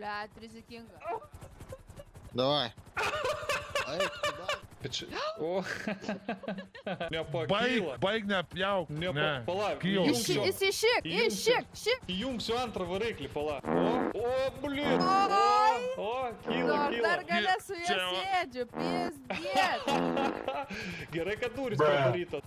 Блядь, Тризи Кинга. Давай. Ох. Юнг Сюантра вырыкли пола. О, блин. О, кило, кило. Даргалесу я седю, пиздец. Герека дурь, Сабрита.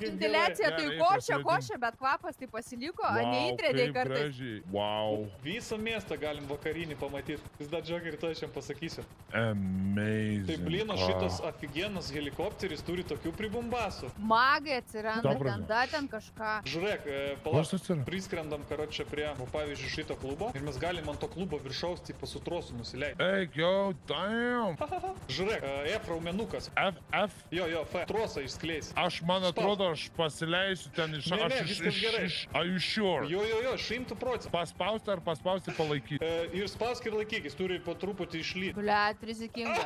Интеляция, ты коша, бятквапас, ты поселику, а не интредей карты. Вау. Висо место, Галим Вакарини поматит. Пизда Джокер точно посакися. Amazing. Ты, блин, ашитас офигенно с геликоптери стури такую прибумбасу. Магия, циранда, кандатан, кашка. Жрек, пола, прискрандом, короче, прям упавишь шито клуба. С Галимом то клуба вершаус, типа, с утросом населяй. Эй, йоу, дайм. Жрек, эфра у меня нукас. Ф. Йо, ф. Троса и склейся. Аж мана тродаш, поселяюсь, у тебя не шаг. А еще. Йо, шим ты против. Поспаустер, полайки. И спаускер лайки, истории по трупу ты шли. Блядь, Тризи Кинга.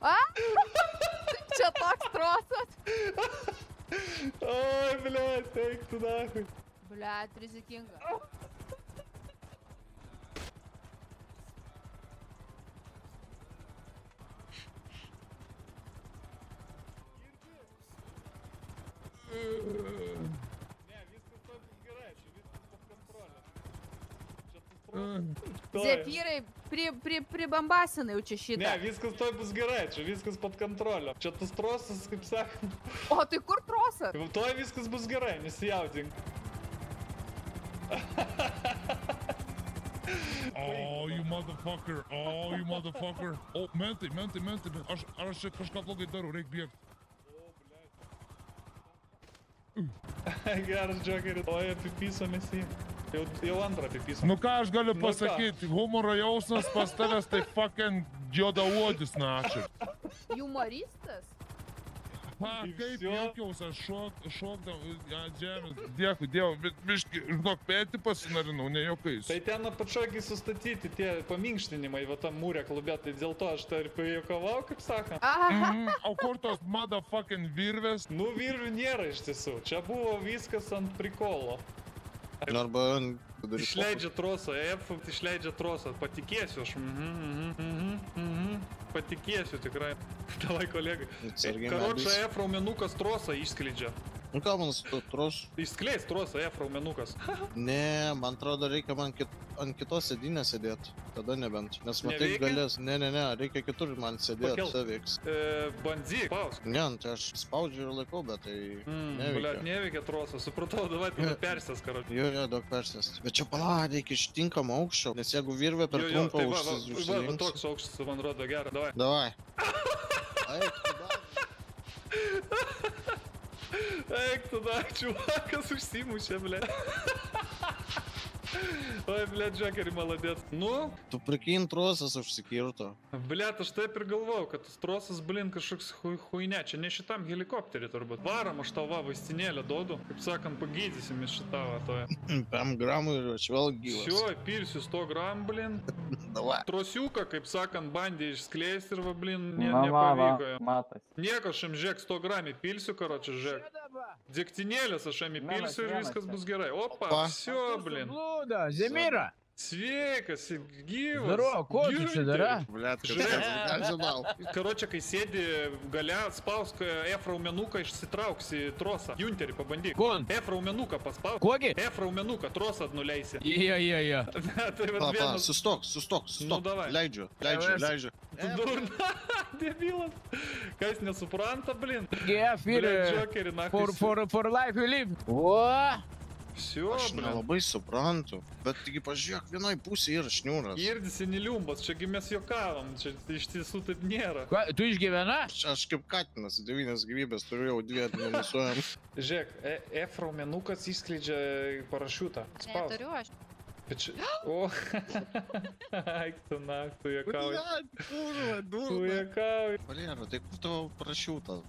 А? Че так стросать? Ой, блядь, эй, ты нахуй. Блядь, Тризи Кинга. Зефиры прибамбасаны у чащита. Не, вискас той бузгирает, вискас под контролем. Что-то с троса с кипсахом. О, ты кур троса. Твой вискас бузгирает, не сияудинг. Oh, you motherfucker. Oh, you motherfucker. Oh, менты. Аж кашка блогай дару, рейк бьет. Гараж Джокер, ой, пиписо меси. Андра пиписо. Ну каш галю посакит, гумора яуснас поставя стай факен дьодоводис начат. Юмористас? А, кайп елкился, шок, да, джемес, деху, мишки, жнок пяти пасинарину, у нее кайс. Тай тебя на подшоке со статьи, ты тебя поминшнинимай, вот там муряк лубят, ты дел то, что рпевковал капсаха. А кортос, мадафакен вирвес. Ну вирв не рыжьте, су, чабува вискас ан прикола. Норбан, ты шляйджа троса, эф, ты шляйджа троса, потекесешь, потекешь, ты край. Давай, коллега. Короче, эфра у меня нукас троса и скледжа. Ну как он тут трос? И склеж троса, эфра у меня нукас. Не, мантрада река анкетос один сидит. Тогда не банд. Насмотри голес. Не, река кетур ман сидит, севикс. Бандик, пауз. Не, он тебя ж спаузер легко, бля, ты невика. Блядь, невика троса, супротов, давай ты доперсес, короче. Йо, доперсес. Веча пала, реки штинкам аукшо. Не сегу вирве пертрумпа аукшо. Йо, ты токс аукшо, мантрада гара, давай. Давай. Эк, туда, чувак, осущи муча, бля. Ой, бля, Джокер, молодец. Ну? Ты прикинь, троса сушсикиру-то. Бля, ты что я переголовок, это троса с блинка шикс хуйня, че не считаем геликоптере турбот. Вара, маштава, вы стенели доду, и псаком погидись, им считала, то я. Там граммы, чувал гилос. Все, пирсю 100 грамм, блин. Давай. Тросюка, и псаком бандиш с клейстерва, блин, не повикаю. Некошим жек 100 грамм, и пирсю, короче, жек. Дектинеля со шами пильсу и вискас бузгерай. Опа, все, блин. Блуда, Земира. Свека, Сигива. Здорово, котичи, да? Блядь, короче, кай седи, галя, спауска, эфра у менука, ситраукси, троса. Юнтери по банди. Кон. Эфра у менука, поспал. Коги? Эфра у менука, троса однуляйся. Я. Папа, сусток. Ну давай. Лайджу. Дурно, дебилов. Кайсня супранта, блин. Джокери, нахуй. For life you live. Во. Все, аж блин. Labai suprantu, bet taigi pažiūrėk, vienoj pusėje yra šniūras. Girdisi niliumbas, čia gi mes juokavom, čia iš tiesų taip nėra. Ką, tu išgyvena? Aš kaip katinas, 9 gyvybės turiu, jau 2 atmenusuojam. Žiūrėk, Efra menukas įskleidžia parašiutą. Spaus. Neturiu aš. О, ай, кто нахуй якавый. Блядь, курва, дурно. Блин, ты кто парашюта?